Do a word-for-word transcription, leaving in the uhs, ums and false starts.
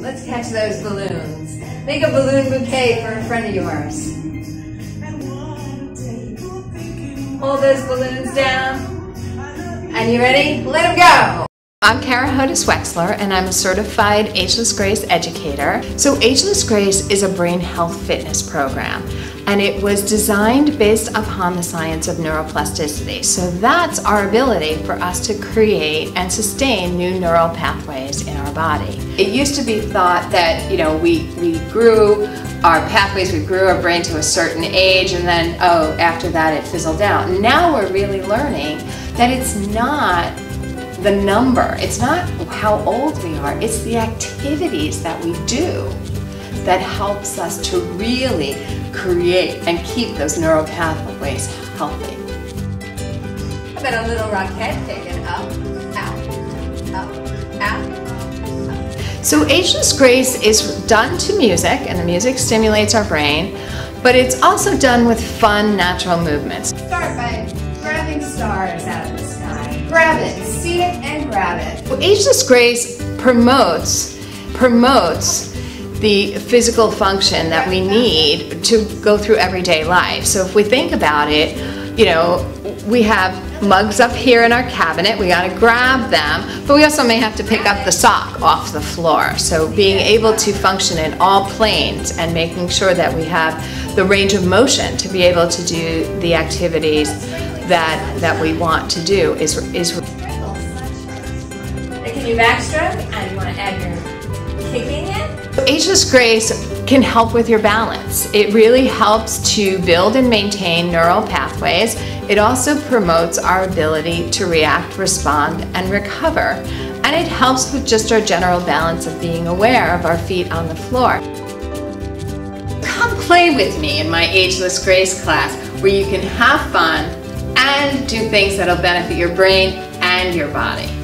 Let's catch those balloons. Make a balloon bouquet for a friend of yours. Hold those balloons down. And you ready? Let them go. I'm Kara Hodis Wexler, and I'm a certified Ageless Grace educator. So Ageless Grace is a brain health fitness program, and it was designed based upon the science of neuroplasticity. So that's our ability for us to create and sustain new neural pathways in our body. It used to be thought that, you know, we, we grew our pathways, we grew our brain to a certain age, and then, oh, after that it fizzled out. Now we're really learning that it's not the number, it's not how old we are, it's the activities that we do that helps us to really create and keep those neural pathways healthy. How about a little rocket taken up, out, up, out. So Ageless Grace is done to music, and the music stimulates our brain, but it's also done with fun, natural movements. Start by grabbing stars out of the sky. Grab it. See it and grab it. Well, Ageless Grace promotes, promotes the physical function that we need to go through everyday life. So if we think about it, you know, we have mugs up here in our cabinet, we gotta grab them, but we also may have to pick up the sock off the floor. So being able to function in all planes and making sure that we have the range of motion to be able to do the activities that, that we want to do is, is Can you backstroke, and you want to add your kicking in? Ageless Grace can help with your balance. It really helps to build and maintain neural pathways. It also promotes our ability to react, respond, and recover. And it helps with just our general balance of being aware of our feet on the floor. Come play with me in my Ageless Grace class, where you can have fun and do things that'll benefit your brain and your body.